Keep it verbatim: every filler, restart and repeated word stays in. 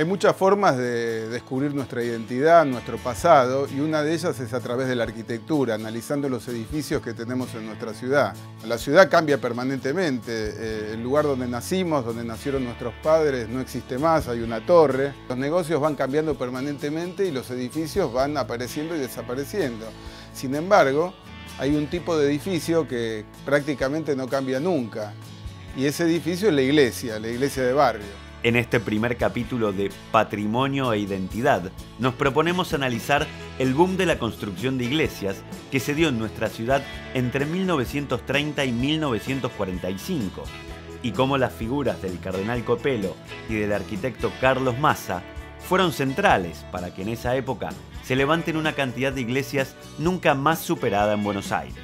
Hay muchas formas de descubrir nuestra identidad, nuestro pasado, y una de ellas es a través de la arquitectura, analizando los edificios que tenemos en nuestra ciudad. La ciudad cambia permanentemente, el lugar donde nacimos, donde nacieron nuestros padres, no existe más, hay una torre. Los negocios van cambiando permanentemente y los edificios van apareciendo y desapareciendo. Sin embargo, hay un tipo de edificio que prácticamente no cambia nunca, y ese edificio es la iglesia, la iglesia de barrio. En este primer capítulo de Patrimonio e Identidad nos proponemos analizar el boom de la construcción de iglesias que se dio en nuestra ciudad entre mil novecientos treinta y mil novecientos cuarenta y cinco, y cómo las figuras del Cardenal Copelo y del arquitecto Carlos Massa fueron centrales para que en esa época se levanten una cantidad de iglesias nunca más superada en Buenos Aires.